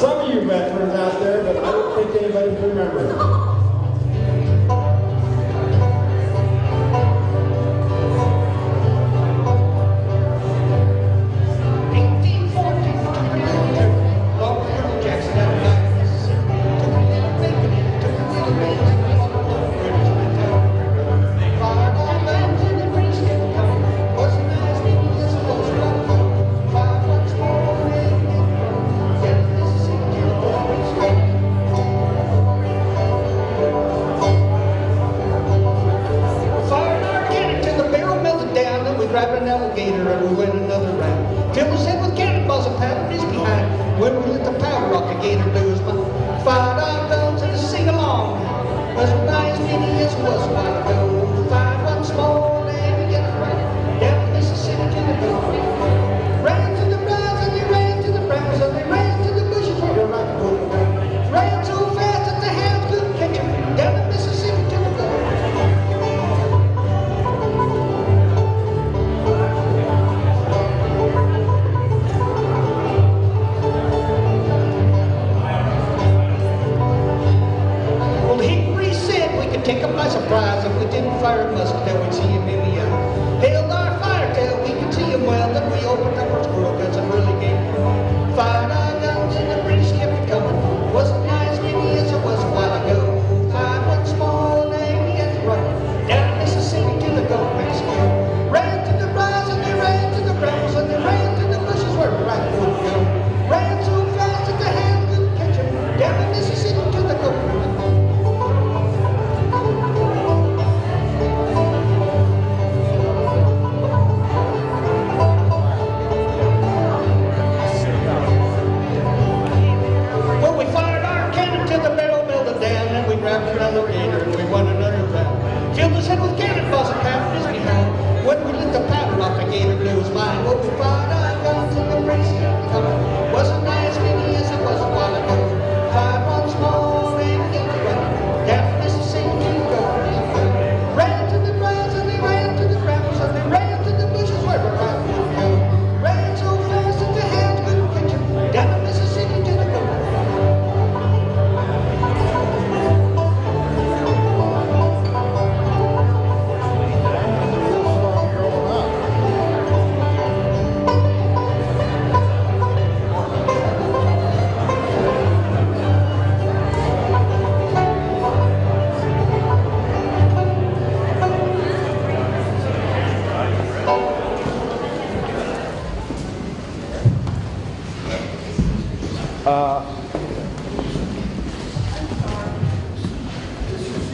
Some of you veterans out there, but I don't think anybody can remember it.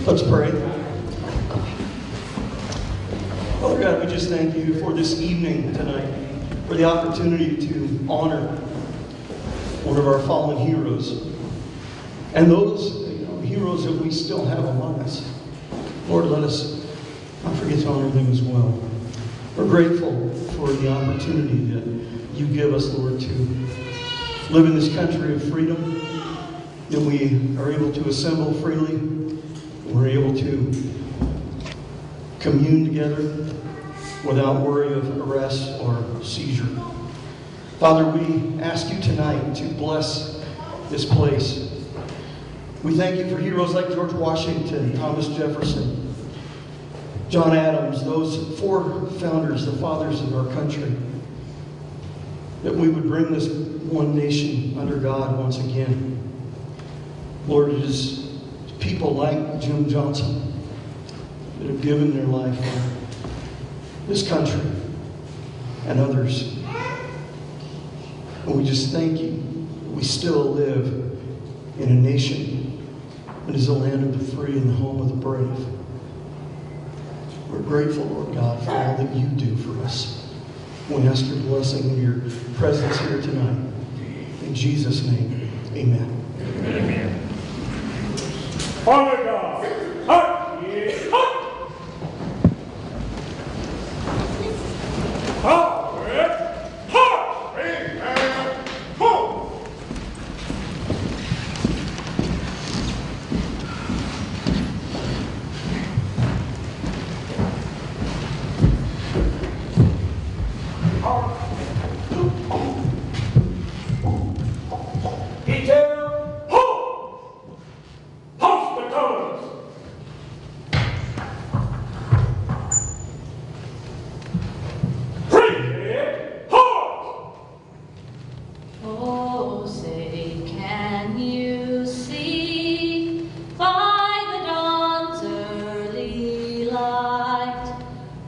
Let's pray. Father God, we just thank you for this evening tonight, for the opportunity to honor one of our fallen heroes, and those heroes that we still have among us. Lord, let us not forget to honor them as well. We're grateful for the opportunity that you give us, Lord, to live in this country of freedom, that we are able to assemble freely. We're able to commune together without worry of arrest or seizure. Father, we ask you tonight to bless this place. We thank you for heroes like George Washington, Thomas Jefferson, John Adams, those four founders, the fathers of our country, that we would bring this one nation under God once again. Lord, it is people like Jim Johnson that have given their life for this country and others. And we just thank you that we still live in a nation that is the land of the free and the home of the brave. We're grateful, Lord God, for all that you do for us. We ask your blessing and your presence here tonight. In Jesus' name, amen. Amen. Honor God. Up! Yeah. Up! Up! Up! Up! Amen! Ho!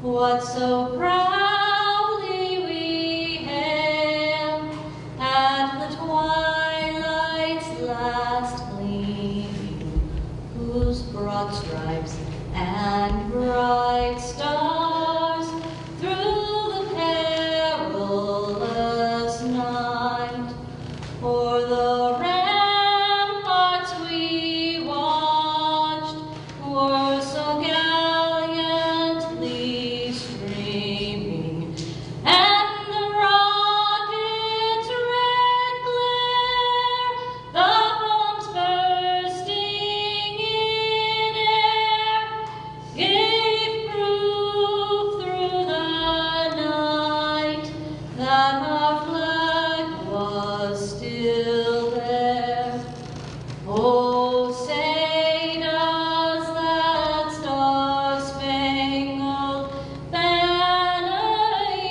What so proudly we hailed at the twilight's last gleam, whose broad stripes and bright stars through the perilous night, o'er the ramparts we watched were so gallantly streaming, and the rocket's red glare, the bombs bursting in air, gave proof through the night that our flag was still there. Oh, say does that star-spangled banner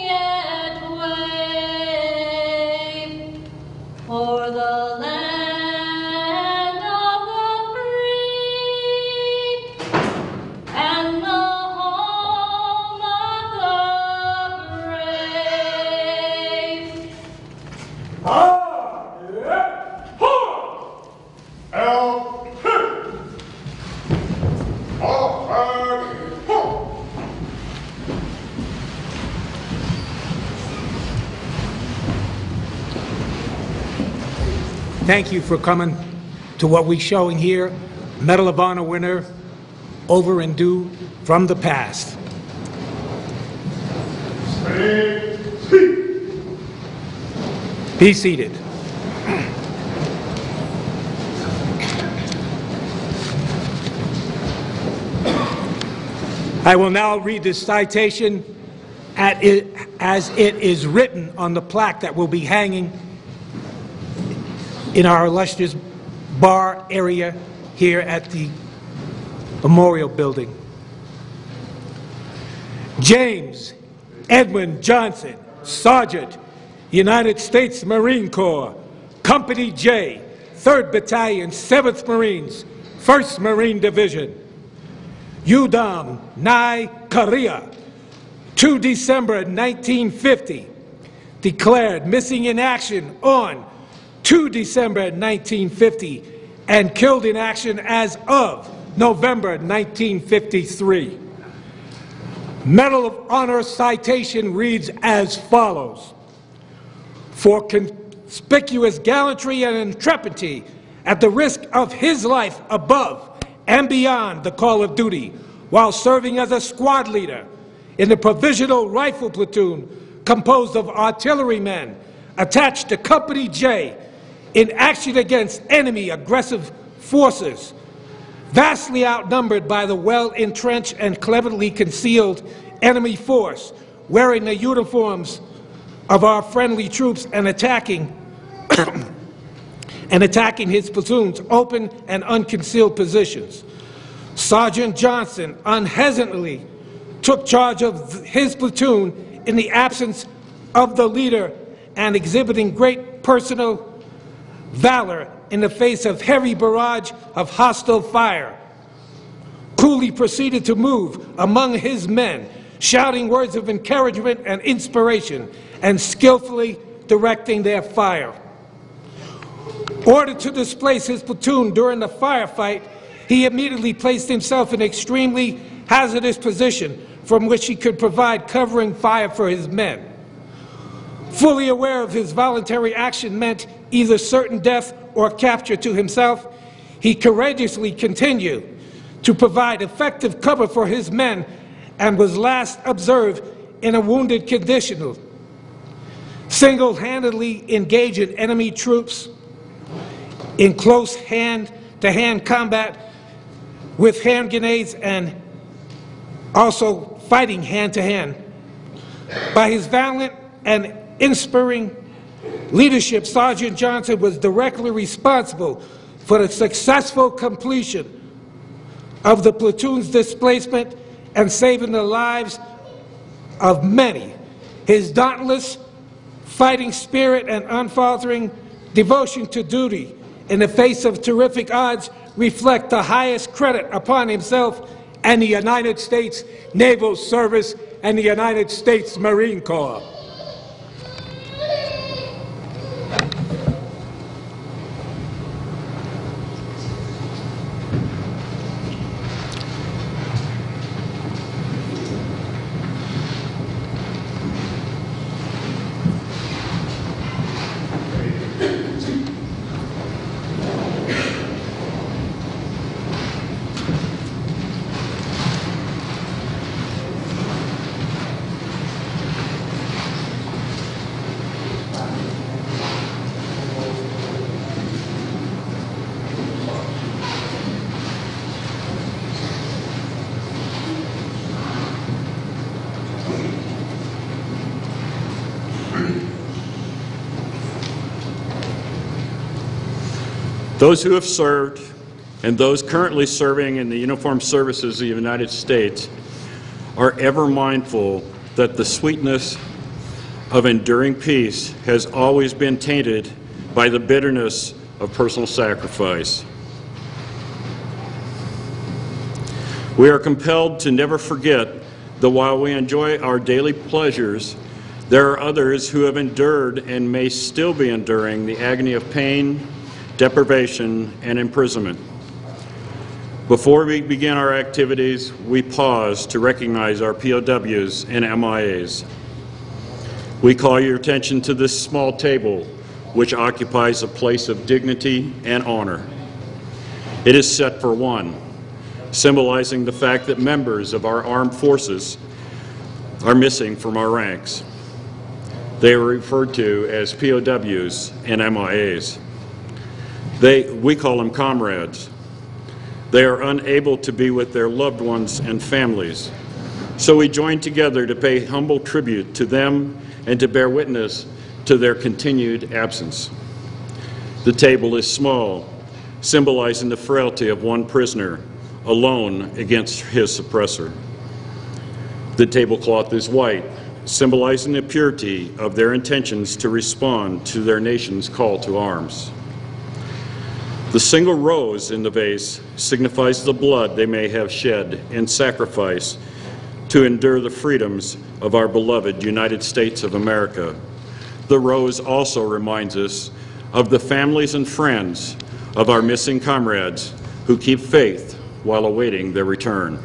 yet wave o'er the land of the free and the home of the brave? Ah, yeah, ha! L, H. All right, ho! Thank you for coming to what we're showing here, Medal of Honor winner, over and due from the past. Ready, see. Be seated. I will now read this citation as it is written on the plaque that will be hanging in our illustrious bar area here at the Memorial Building. James Edmund Johnson, Sergeant, United States Marine Corps, Company J, 3rd Battalion, 7th Marines, 1st Marine Division. Udom, Nai, Korea, 2 December 1950, declared missing in action on 2 December 1950 and killed in action as of November 1953. Medal of Honor citation reads as follows. For conspicuous gallantry and intrepidity at the risk of his life above and beyond the call of duty while serving as a squad leader in the provisional rifle platoon composed of artillerymen attached to Company J in action against enemy aggressive forces vastly outnumbered by the well-entrenched and cleverly concealed enemy force wearing the uniforms of our friendly troops and attacking his platoon's open and unconcealed positions. Sergeant Johnson unhesitantly took charge of his platoon in the absence of the leader and exhibiting great personal valor in the face of heavy barrage of hostile fire, coolly proceeded to move among his men, shouting words of encouragement and inspiration, and skillfully directing their fire. Ordered to displace his platoon during the firefight, he immediately placed himself in an extremely hazardous position from which he could provide covering fire for his men. Fully aware of his voluntary action meant either certain death or capture to himself, he courageously continued to provide effective cover for his men and was last observed in a wounded condition, single-handedly engaging enemy troops in close hand-to-hand combat with hand grenades and also fighting hand-to-hand. By his valiant and inspiring leadership, Sergeant Johnson was directly responsible for the successful completion of the platoon's displacement and saving the lives of many. His dauntless fighting spirit and unfaltering devotion to duty in the face of terrific odds reflect the highest credit upon himself and the United States Naval Service and the United States Marine Corps. Those who have served and those currently serving in the uniformed services of the United States are ever mindful that the sweetness of enduring peace has always been tainted by the bitterness of personal sacrifice. We are compelled to never forget that while we enjoy our daily pleasures, there are others who have endured and may still be enduring the agony of pain, deprivation, and imprisonment. Before we begin our activities, we pause to recognize our POWs and MIAs. We call your attention to this small table, which occupies a place of dignity and honor. It is set for one, symbolizing the fact that members of our armed forces are missing from our ranks. They are referred to as POWs and MIAs. We call them comrades. They are unable to be with their loved ones and families. So we join together to pay humble tribute to them and to bear witness to their continued absence. The table is small, symbolizing the frailty of one prisoner alone against his oppressor. The tablecloth is white, symbolizing the purity of their intentions to respond to their nation's call to arms. The single rose in the vase signifies the blood they may have shed in sacrifice to endure the freedoms of our beloved United States of America. The rose also reminds us of the families and friends of our missing comrades who keep faith while awaiting their return.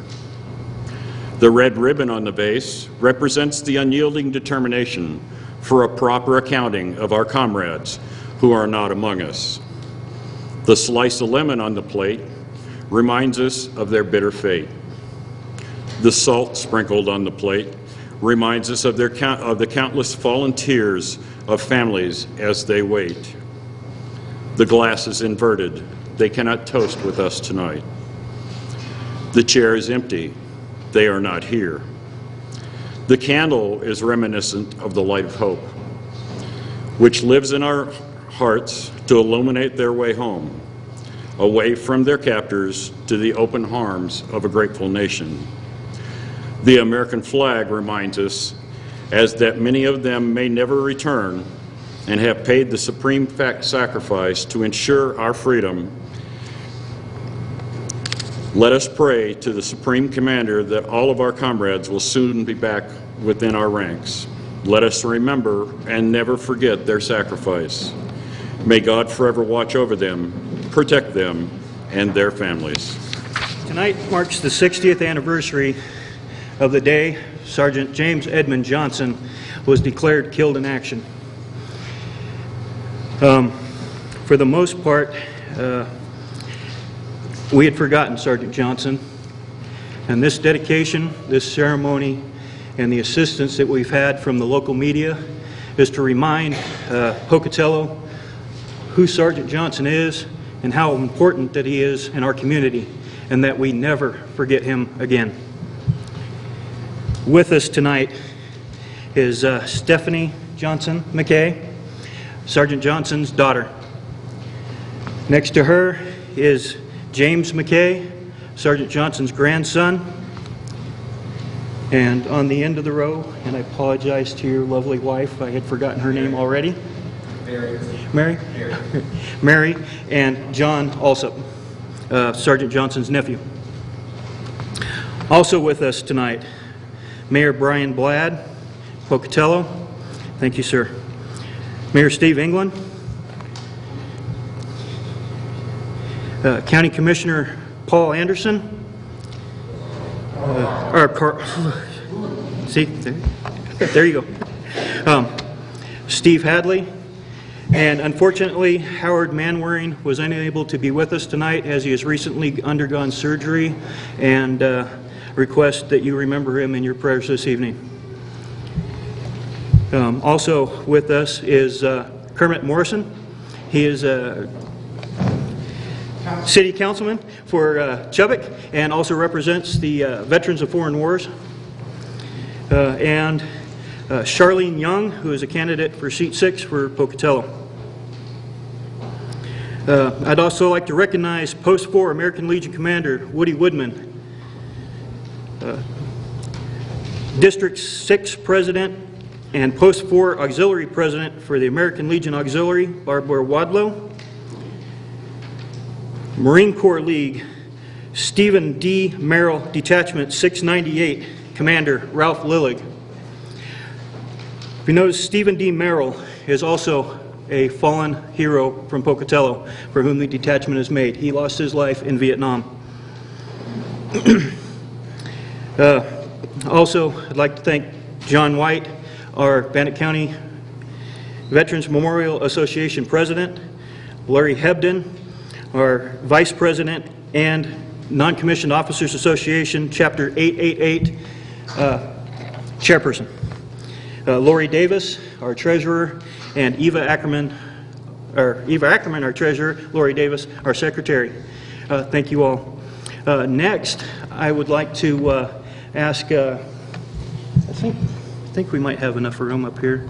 The red ribbon on the vase represents the unyielding determination for a proper accounting of our comrades who are not among us. The slice of lemon on the plate reminds us of their bitter fate. The salt sprinkled on the plate reminds us of the countless fallen tears of families as they wait. The glass is inverted. They cannot toast with us tonight. The chair is empty. They are not here. The candle is reminiscent of the light of hope, which lives in our hearts to illuminate their way home, away from their captors to the open arms of a grateful nation. The American flag reminds us as that many of them may never return and have paid the supreme sacrifice to ensure our freedom. Let us pray to the Supreme Commander that all of our comrades will soon be back within our ranks. Let us remember and never forget their sacrifice. May God forever watch over them, protect them, and their families. Tonight marks the 60th anniversary of the day Sergeant James Edmund Johnson was declared killed in action. For the most part, we had forgotten Sergeant Johnson, and this dedication, this ceremony, and the assistance that we've had from the local media is to remind Pocatello who Sergeant Johnson is and how important that he is in our community, and that we never forget him again. With us tonight is Stephanie Johnson McKay, Sergeant Johnson's daughter. Next to her is James McKay, Sergeant Johnson's grandson. And on the end of the row, and I apologize to your lovely wife, I had forgotten her name already. Mary and John Alsop, Sergeant Johnson's nephew. Also with us tonight Mayor Brian Blad, Pocatello. Thank you, sir. Mayor Steve England. County Commissioner Paul Anderson. See, there you go. Steve Hadley. And unfortunately, Howard Manwaring was unable to be with us tonight as he has recently undergone surgery, and request that you remember him in your prayers this evening. Also with us is Kermit Morrison. He is a city councilman for Chubbuck and also represents the Veterans of Foreign Wars. And Charlene Young, who is a candidate for seat 6 for Pocatello. I'd also like to recognize Post 4 American Legion Commander Woody Woodman, District 6 President and Post 4 Auxiliary President for the American Legion Auxiliary, Barbara Wadlow, Marine Corps League, Stephen D. Merrill, Detachment 698, Commander Ralph Lillig. If you notice, Stephen D. Merrill is also a fallen hero from Pocatello for whom the detachment is made. He lost his life in Vietnam. Also, I'd like to thank John White, our Bannock County Veterans Memorial Association President, Larry Hebdon, our Vice President, and Non-Commissioned Officers Association Chapter 888 Chairperson, Lori Davis, our Treasurer, and Eva Ackerman, our Treasurer, Lori Davis, our Secretary. Thank you all. Next, I would like to ask, I think we might have enough room up here,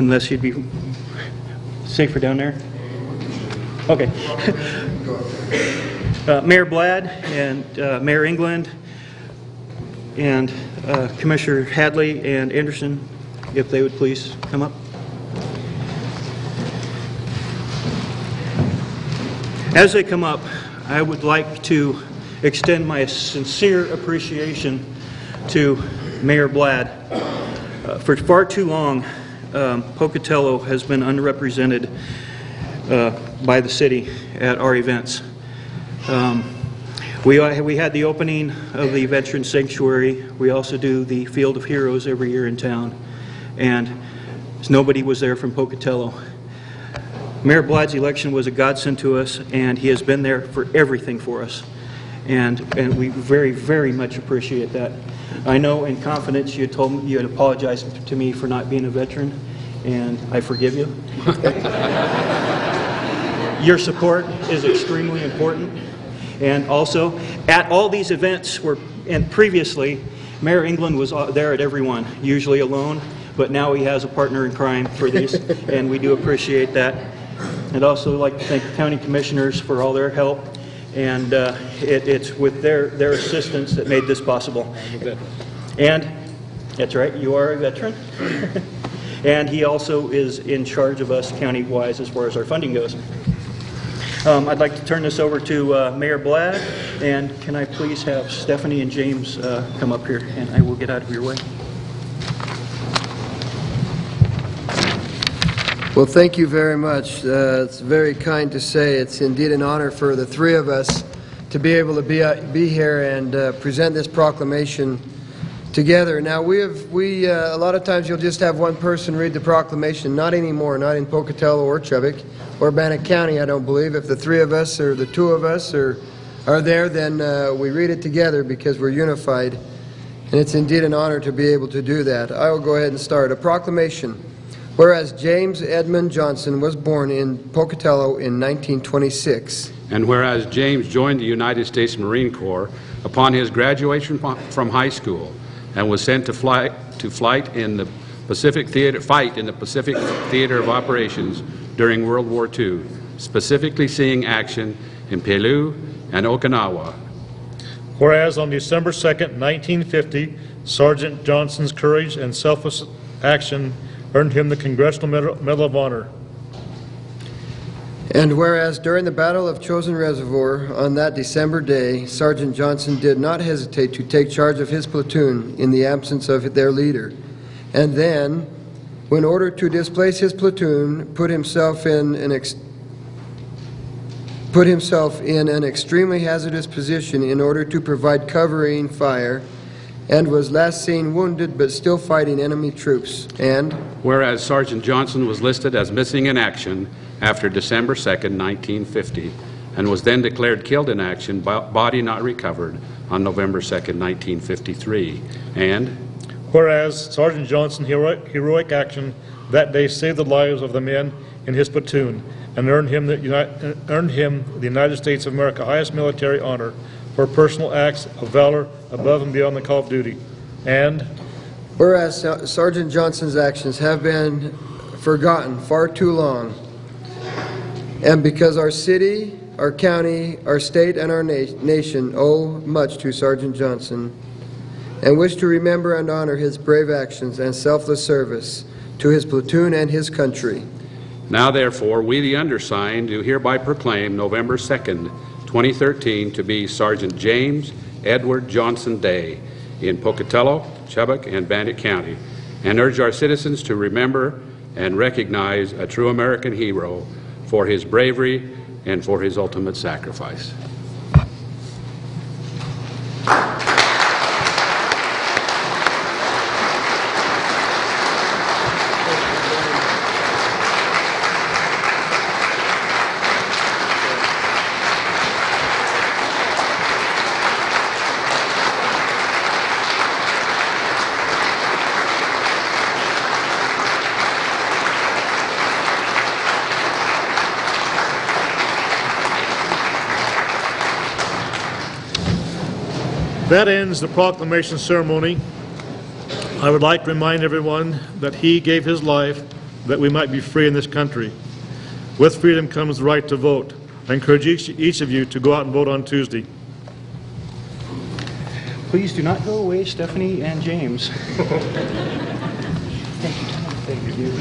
unless you'd be safer down there. Okay. Mayor Blad and Mayor England and Commissioner Hadley and Anderson, if they would please come up. As they come up, I would like to extend my sincere appreciation to Mayor Blad. For far too long, Pocatello has been underrepresented by the city at our events. We had the opening of the Veteran Sanctuary. We also do the Field of Heroes every year in town, and nobody was there from Pocatello. Mayor Blad's election was a godsend to us, and he has been there for everything for us, and we very, very much appreciate that. I know in confidence you told me you had apologized to me for not being a veteran, and I forgive you. Your support is extremely important. And also, at all these events, and previously, Mayor England was there at every one, usually alone, but now he has a partner in crime for these, and we do appreciate that. I'd also like to thank the county commissioners for all their help, and it's with their assistance that made this possible. And, that's right, you are a veteran. And he also is in charge of us county-wise as far as our funding goes. I'd like to turn this over to Mayor Blad, and can I please have Stephanie and James come up here, and I will get out of your way. Well, thank you very much. It's very kind to say. It's indeed an honor for the three of us to be able to be here and present this proclamation together. Now, a lot of times you'll just have one person read the proclamation. Not anymore, not in Pocatello or Chubbuck or Bannock County, I don't believe. If the three of us or the two of us are there, then we read it together because we're unified. And it's indeed an honor to be able to do that. I will go ahead and start. A proclamation. Whereas James Edmund Johnson was born in Pocatello in 1926. And whereas James joined the United States Marine Corps upon his graduation from high school, and was sent to fight in the Pacific Theater of Operations during World War II, specifically seeing action in Peleliu and Okinawa. Whereas on December 2, 1950, Sergeant Johnson's courage and selfless action earned him the Congressional Medal of Honor. And whereas during the Battle of Chosin Reservoir on that December day, Sergeant Johnson did not hesitate to take charge of his platoon in the absence of their leader, and then, when ordered to displace his platoon, put himself in an extremely hazardous position in order to provide covering fire, and was last seen wounded but still fighting enemy troops. And whereas Sergeant Johnson was listed as missing in action after December 2nd, 1950, and was then declared killed in action, body not recovered, on November 2nd, 1953. And whereas Sergeant Johnson's heroic action that day saved the lives of the men in his platoon and earned him the United States of America highest military honor for personal acts of valor above and beyond the call of duty. And whereas Sergeant Johnson's actions have been forgotten far too long, and because our city, our county, our state, and our nation owe much to Sergeant Johnson, and wish to remember and honor his brave actions and selfless service to his platoon and his country. Now therefore, we the undersigned do hereby proclaim November 2nd, 2013 to be Sergeant James Edward Johnson Day in Pocatello, Chubbuck, and Bannock County, and urge our citizens to remember and recognize a true American hero for his bravery and for his ultimate sacrifice. That ends the proclamation ceremony. I would like to remind everyone that he gave his life that we might be free in this country. With freedom comes the right to vote. I encourage each of you to go out and vote on Tuesday. Please do not go away, Stephanie and James. Thank you, Tom. Thank you.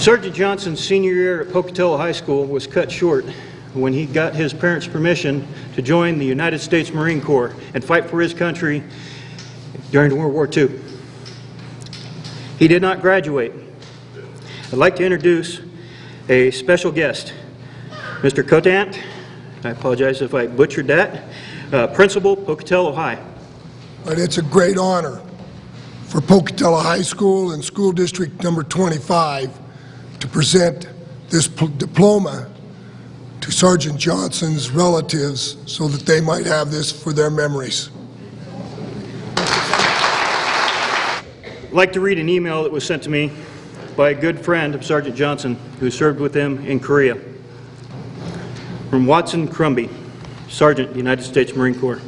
Sergeant Johnson's senior year at Pocatello High School was cut short when he got his parents' permission to join the United States Marine Corps and fight for his country during World War II. He did not graduate. I'd like to introduce a special guest, Mr. Cotant. I apologize if I butchered that. Principal, Pocatello High. But it's a great honor for Pocatello High School and School District Number 25 to present this diploma to Sergeant Johnson's relatives so that they might have this for their memories. I'd like to read an email that was sent to me by a good friend of Sergeant Johnson who served with him in Korea. From Watson Crumbie, Sergeant, United States Marine Corps.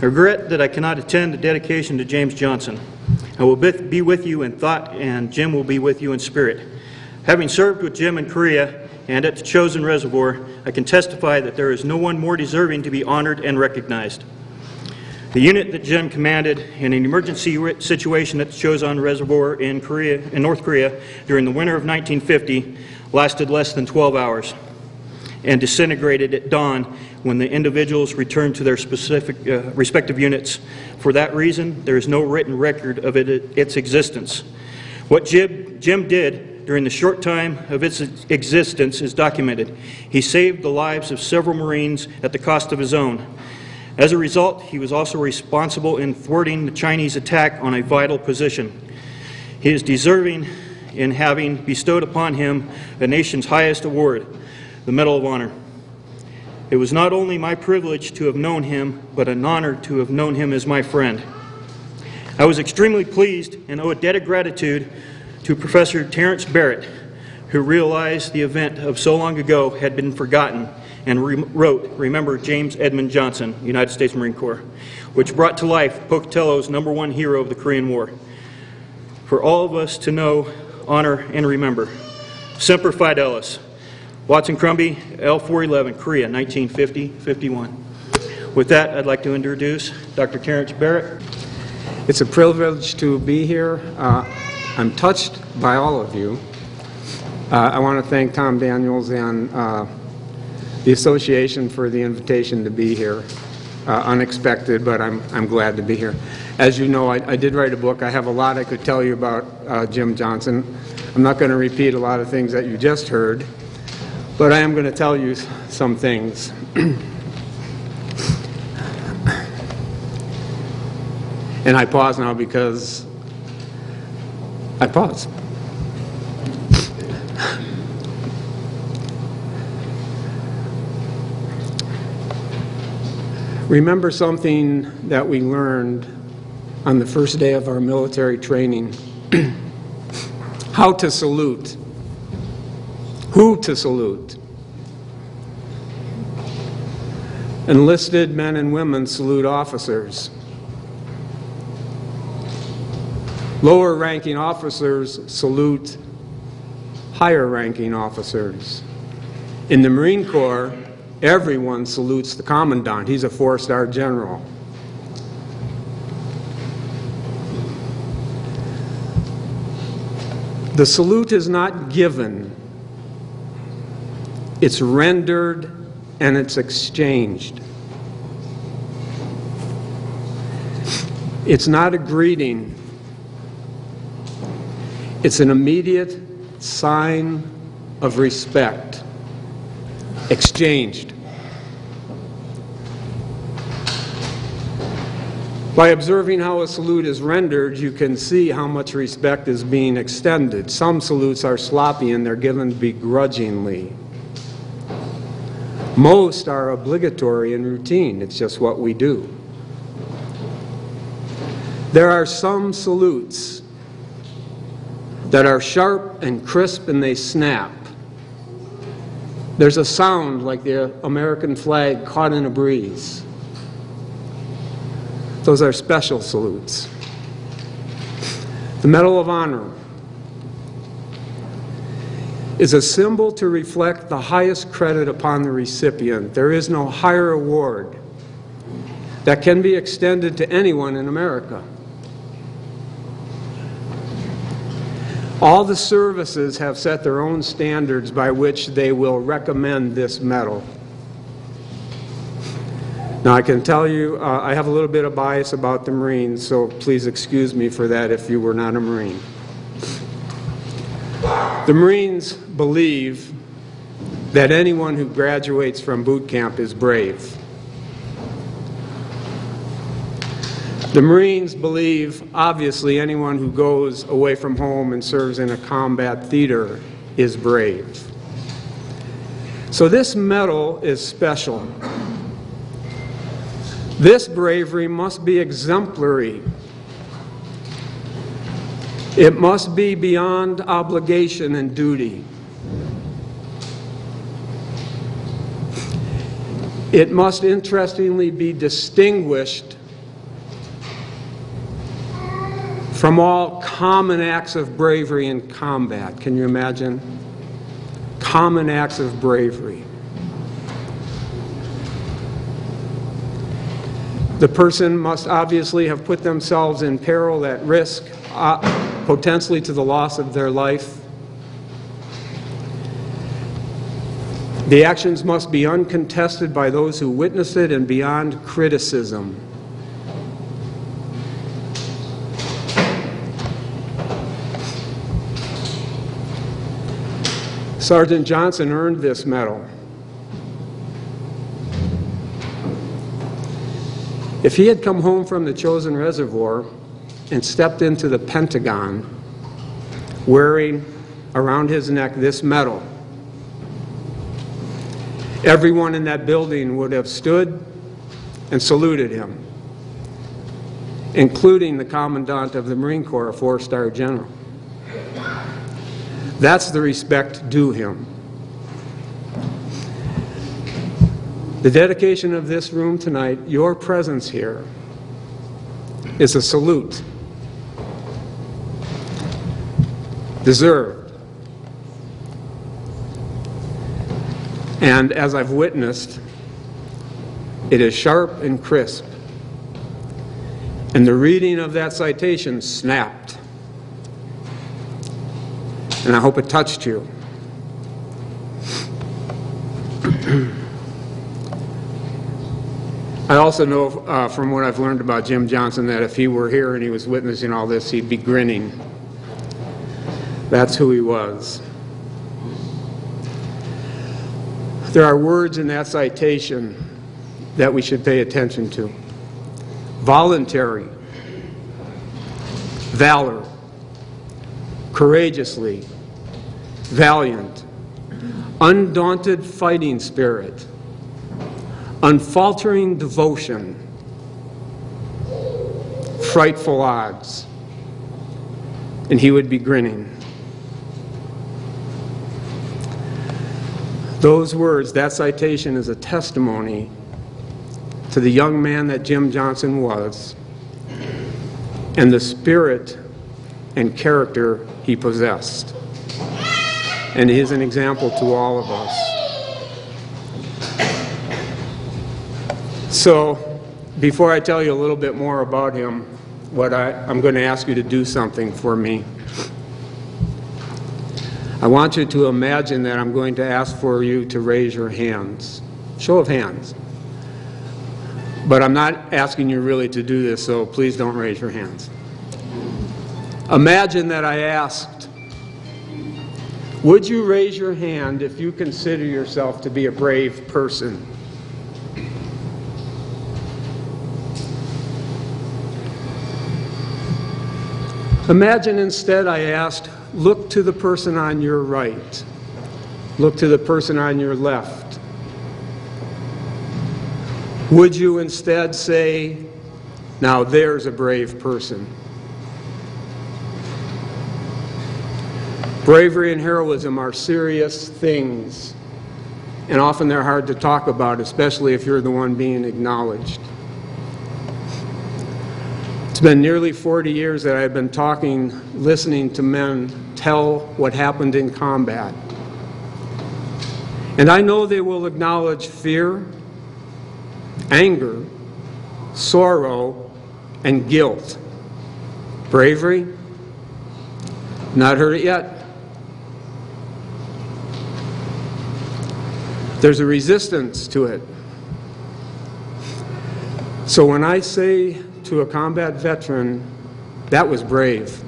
I regret that I cannot attend the dedication to James Johnson. I will be with you in thought, and Jim will be with you in spirit. Having served with Jim in Korea and at the Chosin Reservoir, I can testify that there is no one more deserving to be honored and recognized. The unit that Jim commanded in an emergency situation at the Chosin Reservoir in North Korea during the winter of 1950 lasted less than 12 hours and disintegrated at dawn when the individuals returned to their specific respective units. For that reason, there is no written record of its existence. What Jim did during the short time of its existence is documented. He saved the lives of several Marines at the cost of his own. As a result, he was also responsible in thwarting the Chinese attack on a vital position. He is deserving in having bestowed upon him the nation's highest award, the Medal of Honor. It was not only my privilege to have known him, but an honor to have known him as my friend. I was extremely pleased and owe a debt of gratitude to Professor Terrence Barrett, who realized the event of so long ago had been forgotten and wrote, "Remember James Edmund Johnson, United States Marine Corps," which brought to life Pocatello's #1 hero of the Korean War. For all of us to know, honor, and remember. Semper Fidelis. Watson Crumbie, L411, Korea, 1950-51. With that, I'd like to introduce Dr. Terrence Barrett. It's a privilege to be here. I'm touched by all of you. I want to thank Tom Daniels and the association for the invitation to be here. Unexpected, but I'm glad to be here. As you know, I did write a book. I have a lot I could tell you about Jim Johnson. I'm not going to repeat a lot of things that you just heard, but I am going to tell you some things. And I pause now because I pause. Remember something that we learned on the first day of our military training. How to salute. Who to salute. Enlisted men and women salute officers. Lower ranking officers salute higher ranking officers. In the Marine Corps, everyone salutes the commandant. He's a four-star general. The salute is not given. It's rendered and it's exchanged. It's not a greeting. It's an immediate sign of respect. Exchanged. By observing how a salute is rendered, you can see how much respect is being extended. Some salutes are sloppy and they're given begrudgingly. Most are obligatory and routine. It's just what we do. There are some salutes that are sharp and crisp and they snap. There's a sound like the American flag caught in a breeze. Those are special salutes. The Medal of Honor is a symbol to reflect the highest credit upon the recipient. There is no higher award that can be extended to anyone in America. All the services have set their own standards by which they will recommend this medal. Now I can tell you, I have a little bit of bias about the Marines, so please excuse me for that if you were not a Marine. The Marines believe that anyone who graduates from boot camp is brave. The Marines believe, obviously, anyone who goes away from home and serves in a combat theater is brave. So this medal is special. This bravery must be exemplary. It must be beyond obligation and duty. It must, interestingly, be distinguished from all common acts of bravery in combat. Can you imagine? Common acts of bravery. The person must obviously have put themselves in peril, at risk, potentially to the loss of their life. The actions must be uncontested by those who witness it and beyond criticism. Sergeant Johnson earned this medal. If he had come home from the Chosin Reservoir and stepped into the Pentagon wearing around his neck this medal, everyone in that building would have stood and saluted him, including the Commandant of the Marine Corps, a four-star general. That's the respect due him. The dedication of this room tonight, your presence here, is a salute. Deserved. And as I've witnessed, It is sharp and crisp. And the reading of that citation snapped. And I hope it touched you. I also know from what I've learned about Jim Johnson that if he were here and he was witnessing all this, he'd be grinning. That's who he was. There are words in that citation that we should pay attention to. Voluntary, valor, courageously, valiant, undaunted fighting spirit, unfaltering devotion, frightful odds, and he would be grinning. Those words, that citation is a testimony to the young man that Jim Johnson was and the spirit and character he possessed. And he is an example to all of us. So before I tell you a little bit more about him, I'm going to ask you to do something for me. I want you to imagine that I'm going to ask for you to raise your hands, show of hands. But I'm not asking you really to do this, so please don't raise your hands. Imagine that I asked, would you raise your hand if you consider yourself to be a brave person? Imagine instead I asked, look to the person on your right, look to the person on your left. Would you instead say, now there's a brave person? Bravery and heroism are serious things, and often they're hard to talk about, especially if you're the one being acknowledged. It's been nearly 40 years that I've been listening to men tell what happened in combat. And I know they will acknowledge fear, anger, sorrow, and guilt. Bravery? Not heard it yet. There's a resistance to it. So when I say to a combat veteran, that was brave,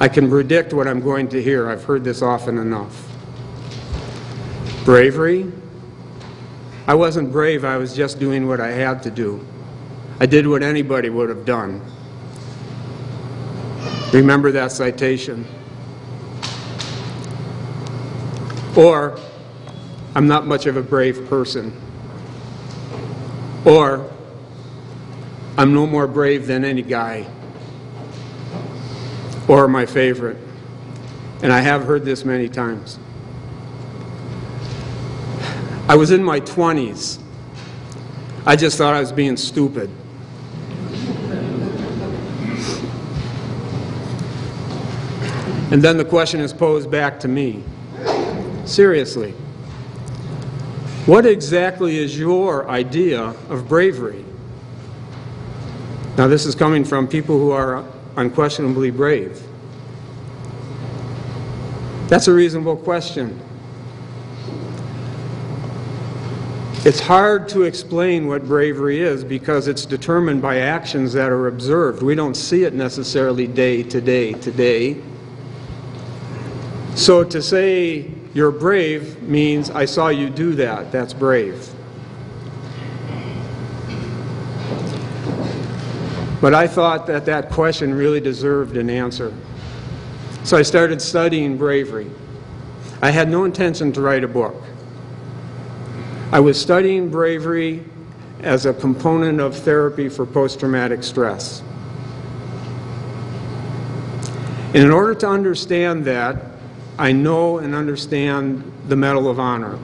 I can predict what I'm going to hear. I've heard this often enough. Bravery? I wasn't brave, I was just doing what I had to do. I did what anybody would have done. Remember that citation. Or, I'm not much of a brave person. Or, I'm no more brave than any guy. Or my favorite. And I have heard this many times. I was in my 20s. I just thought I was being stupid. And then the question is posed back to me. Seriously, what exactly is your idea of bravery? Now, this is coming from people who are unquestionably brave. That's a reasonable question. It's hard to explain what bravery is because it's determined by actions that are observed. We don't see it necessarily day to day. So to say you're brave means I saw you do that. That's brave. But I thought that that question really deserved an answer. So I started studying bravery. I had no intention to write a book. I was studying bravery as a component of therapy for post-traumatic stress. And in order to understand that, I know and understand the Medal of Honor.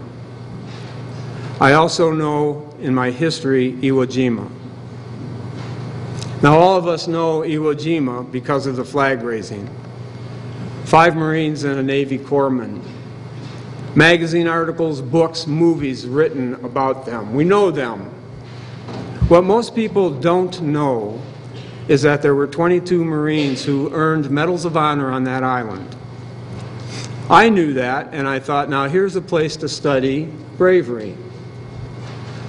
I also know in my history Iwo Jima. Now all of us know Iwo Jima because of the flag raising. 5 Marines and a Navy corpsman. magazine articles, books, movies written about them. We know them. What most people don't know is that there were 22 Marines who earned Medals of Honor on that island. I knew that, and I thought, now here's a place to study bravery.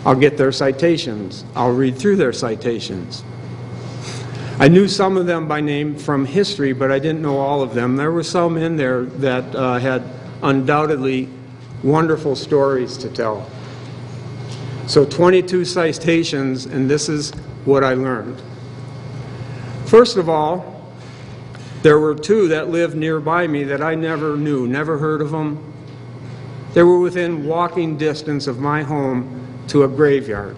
I'll get their citations. I'll read through their citations. I knew some of them by name from history, but I didn't know all of them. There were some in there that had undoubtedly wonderful stories to tell. So 22 citations, and this is what I learned. First of all, there were two that lived nearby me that I never knew, never heard of them. They were within walking distance of my home to a graveyard.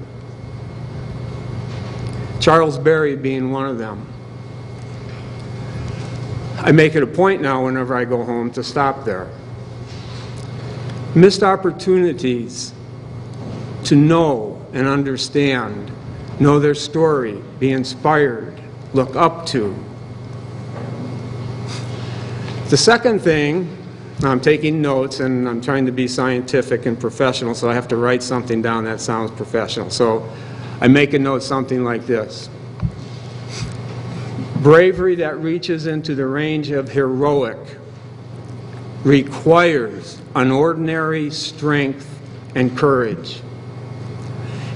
Charles Berry being one of them. I make it a point now whenever I go home to stop there. Missed opportunities to know and understand, know their story, be inspired, look up to. The second thing, I'm taking notes and I'm trying to be scientific and professional, so I have to write something down that sounds professional. So I make a note something like this. Bravery that reaches into the range of heroic requires an ordinary strength and courage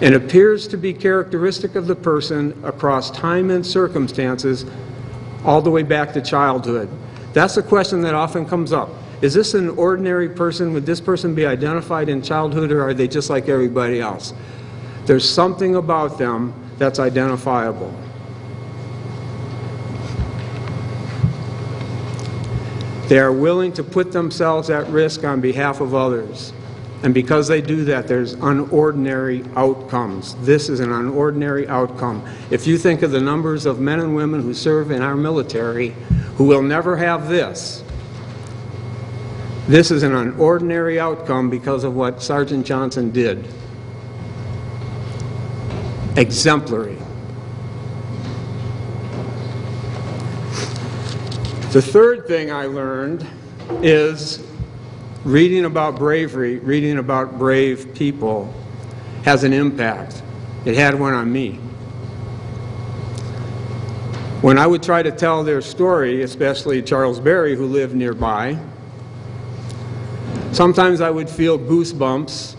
and appears to be characteristic of the person across time and circumstances all the way back to childhood. That's a question that often comes up. Is this an ordinary person? Would this person be identified in childhood, or are they just like everybody else? There's something about them that's identifiable. They are willing to put themselves at risk on behalf of others. And because they do that, there's unordinary outcomes. This is an unordinary outcome. If you think of the numbers of men and women who serve in our military, who will never have this. This is an unordinary outcome because of what Sergeant Johnson did. Exemplary. The third thing I learned is reading about bravery, reading about brave people has an impact. It had one on me. When I would try to tell their story, especially Charles Berry, who lived nearby, sometimes I would feel goosebumps.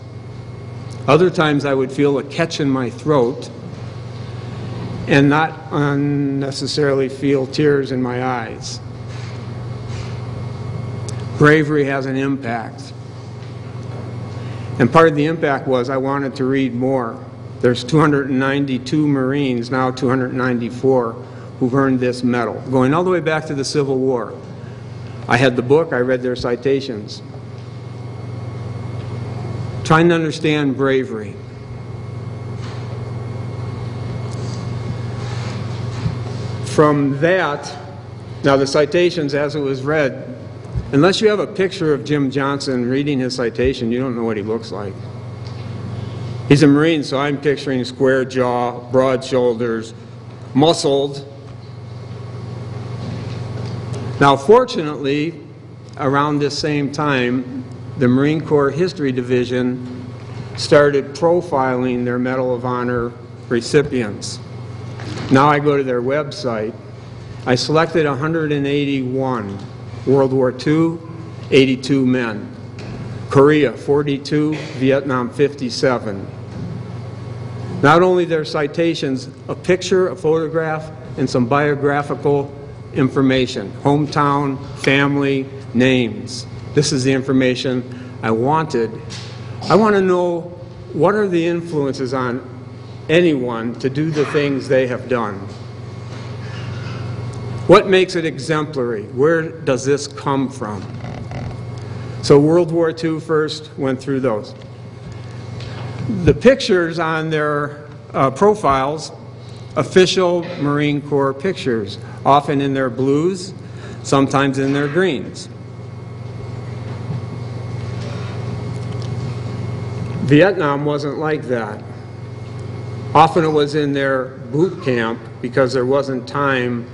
Other times I would feel a catch in my throat and not unnecessarily feel tears in my eyes. Bravery has an impact. And part of the impact was I wanted to read more. There's 292 Marines, now 294. Who've earned this medal, going all the way back to the Civil War. I had the book, I read their citations. Trying to understand bravery. From that, now the citations as it was read, unless you have a picture of Jim Johnson reading his citation, you don't know what he looks like. He's a Marine, so I'm picturing square jaw, broad shoulders, muscled. Now, fortunately, around this same time, the Marine Corps History Division started profiling their Medal of Honor recipients. Now I go to their website. I selected 181, World War II, 82 men, Korea, 42, Vietnam, 57. Not only their citations, a picture, a photograph, and some biographical information, hometown, family, names. This is the information I wanted. I want to know what are the influences on anyone to do the things they have done. What makes it exemplary? Where does this come from? So World War II first went through those. The pictures on their profiles, official Marine Corps pictures, often in their blues, sometimes in their greens. Vietnam wasn't like that. Often it was in their boot camp because there wasn't time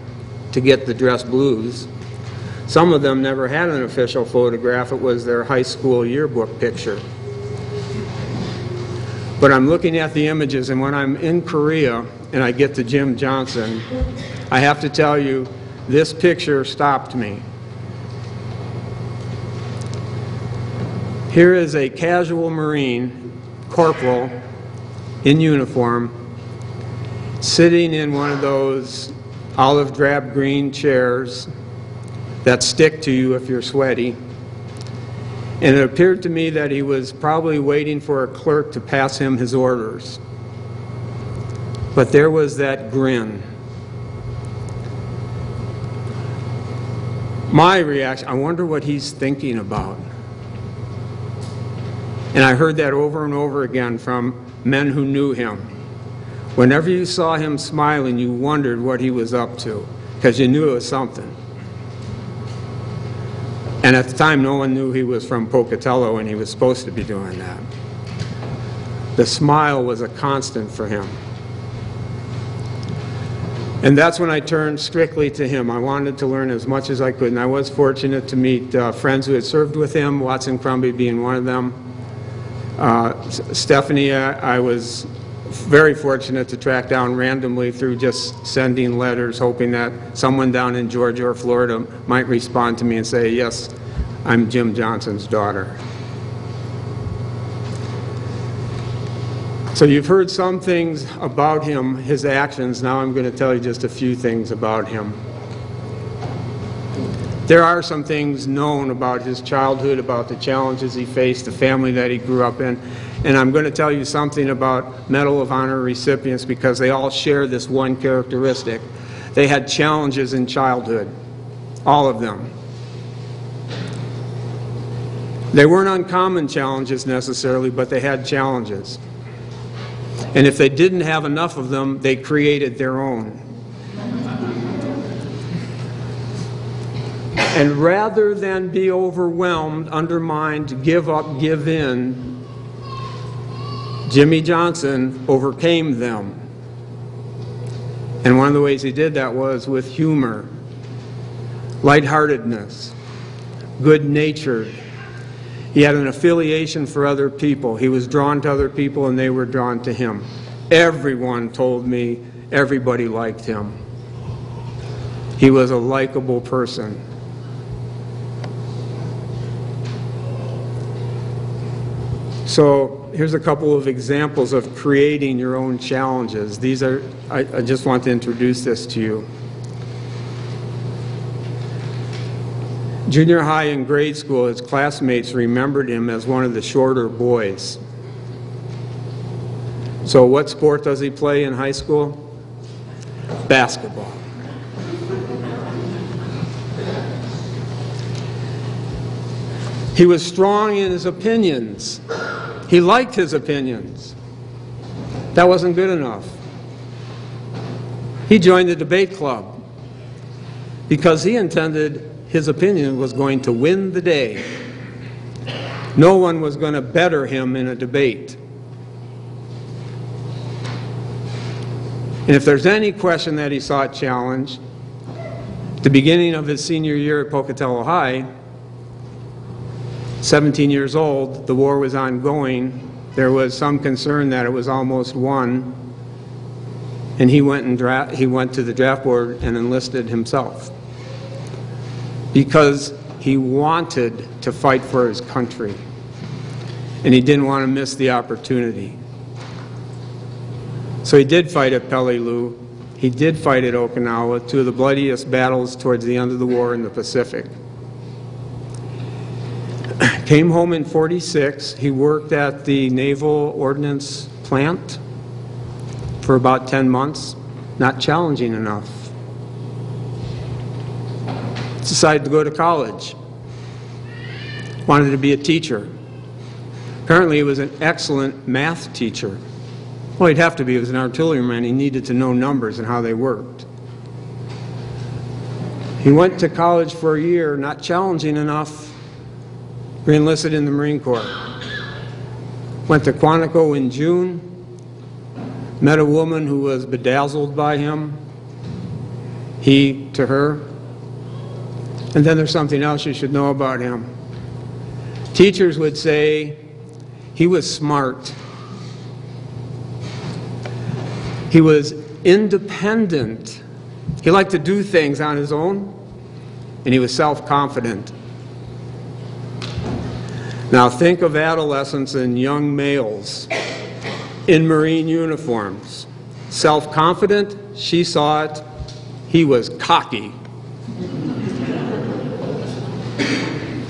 to get the dress blues. Some of them never had an official photograph. It was their high school yearbook picture. But I'm looking at the images, and when I'm in Korea and I get to Jim Johnson, I have to tell you, this picture stopped me. Here is a casual Marine corporal in uniform sitting in one of those olive drab green chairs that stick to you if you're sweaty. And it appeared to me that he was probably waiting for a clerk to pass him his orders. But there was that grin. My reaction, I wonder what he's thinking about. And I heard that over and over again from men who knew him. Whenever you saw him smiling, you wondered what he was up to, because you knew it was something. And at the time, no one knew he was from Pocatello and he was supposed to be doing that. The smile was a constant for him. And that's when I turned strictly to him. I wanted to learn as much as I could, and I was fortunate to meet friends who had served with him, Watson Crumbie being one of them. Stephanie, I was very fortunate to track down randomly through just sending letters, hoping that someone down in Georgia or Florida might respond to me and say, yes, I'm Jim Johnson's daughter. So you've heard some things about him, his actions. Now I'm going to tell you just a few things about him. There are some things known about his childhood, about the challenges he faced, the family that he grew up in. And I'm going to tell you something about Medal of Honor recipients because they all share this one characteristic. They had challenges in childhood, all of them. They weren't uncommon challenges necessarily, but they had challenges. And if they didn't have enough of them, they created their own. And rather than be overwhelmed, undermined, give up, give in, Jimmy Johnson overcame them. And one of the ways he did that was with humor, lightheartedness, good nature. He had an affiliation for other people. He was drawn to other people and they were drawn to him. Everyone told me everybody liked him. He was a likable person. So here's a couple of examples of creating your own challenges. These are, I just want to introduce this to you. Junior high and grade school, his classmates remembered him as one of the shorter boys. So what sport does he play in high school? Basketball. He was strong in his opinions. He liked his opinions. That wasn't good enough. He joined the debate club because he intended his opinion was going to win the day. No one was going to better him in a debate. And if there's any question that he sought challenged, at the beginning of his senior year at Pocatello High, 17 years old, the war was ongoing. There was some concern that it was almost won, and he went to the draft board and enlisted himself because he wanted to fight for his country, and he didn't want to miss the opportunity. So he did fight at Peleliu. He did fight at Okinawa, two of the bloodiest battles towards the end of the war in the Pacific. Came home in '46. He worked at the Naval Ordnance Plant for about 10 months, not challenging enough. Decided to go to college. Wanted to be a teacher. Apparently he was an excellent math teacher. Well, he'd have to be. He was an artilleryman. He needed to know numbers and how they worked. He went to college for a year, not challenging enough. Re-enlisted in the Marine Corps. Went to Quantico in June. Met a woman who was bedazzled by him. He to her. And then there's something else you should know about him. Teachers would say he was smart. He was independent. He liked to do things on his own, and he was self-confident. Now think of adolescents and young males in Marine uniforms. Self-confident, she saw it, he was cocky.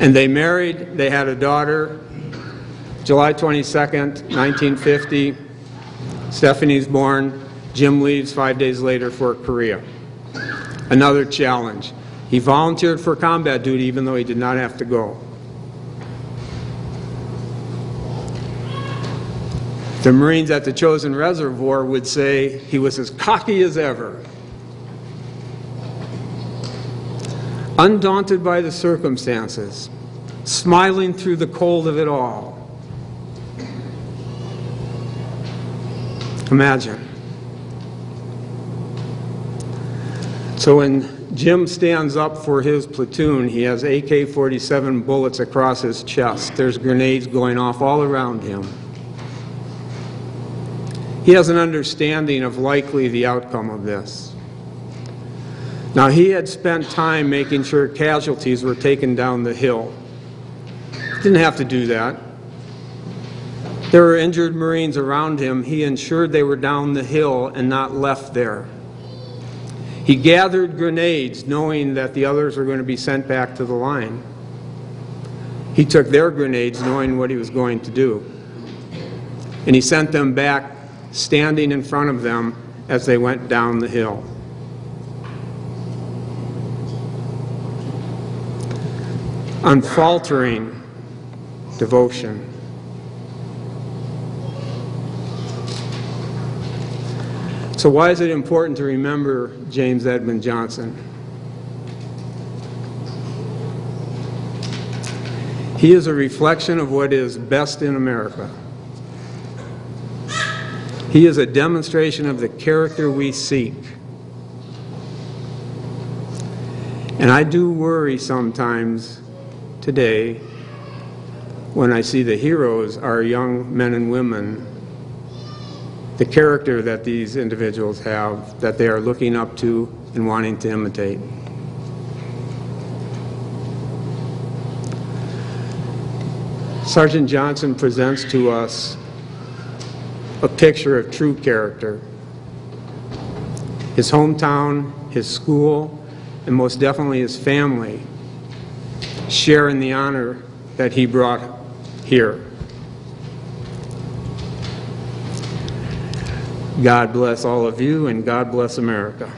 And they married, they had a daughter, July 22nd, 1950. Stephanie's born, Jim leaves 5 days later for Korea. Another challenge. He volunteered for combat duty even though he did not have to go. The Marines at the Chosin Reservoir would say he was as cocky as ever. Undaunted by the circumstances, smiling through the cold of it all. Imagine. So when Jim stands up for his platoon, he has AK-47 bullets across his chest. There's grenades going off all around him. He has an understanding of likely the outcome of this. Now, he had spent time making sure casualties were taken down the hill. Didn't have to do that. There were injured Marines around him. He ensured they were down the hill and not left there. He gathered grenades knowing that the others were going to be sent back to the line. He took their grenades knowing what he was going to do. And he sent them back standing in front of them as they went down the hill. Unfaltering devotion. So why is it important to remember James Edmund Johnson? He is a reflection of what is best in America. He is a demonstration of the character we seek. And I do worry sometimes today when I see the heroes are young men and women, the character that these individuals have, that they are looking up to and wanting to imitate. Sergeant Johnson presents to us a picture of true character. His hometown, his school, and most definitely his family share in the honor that he brought here. God bless all of you, and God bless America.